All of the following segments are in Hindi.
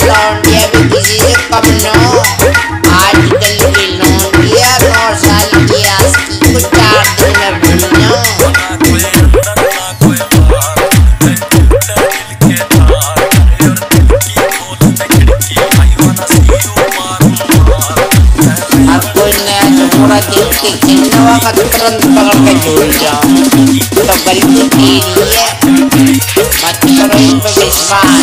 लौटिया भी किसी से कम न हो। आजकल की लौटिया 9 साल की आस्की को 4 दिन में भूल जाओ। तुरंत पकड़ के छोड़ जाओ तो गलती तेरी है, मत करो इन पे विश्वास।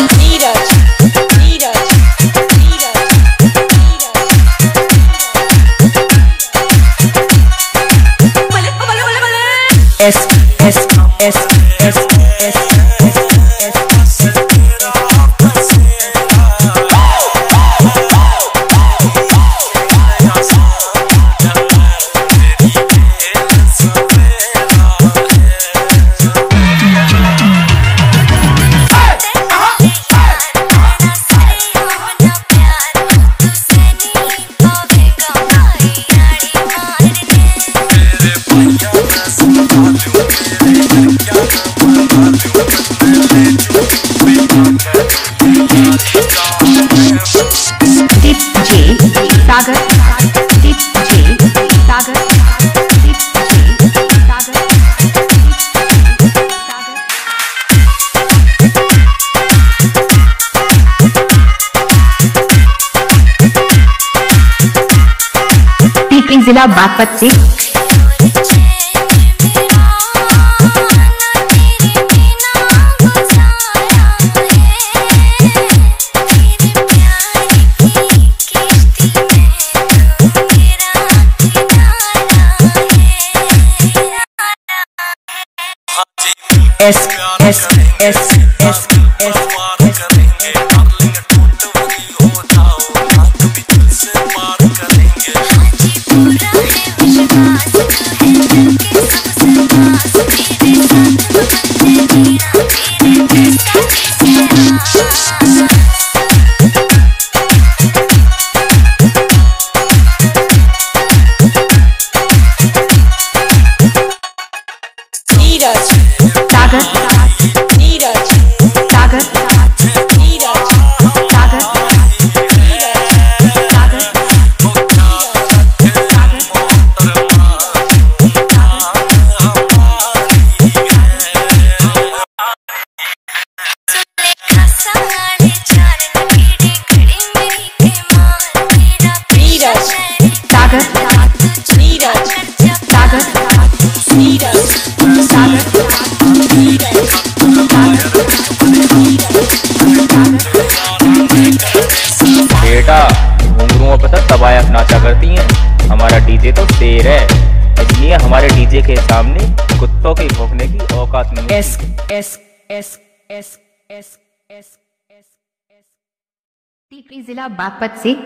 जिला बागपत से एस एस एस एस नाचा करती हैं। हमारा डीजे तो शेर है, इसलिए हमारे डीजे के सामने कुत्तों के भौंकने की औकात नहीं। S S S S S S S Tikri जिला बागपत से।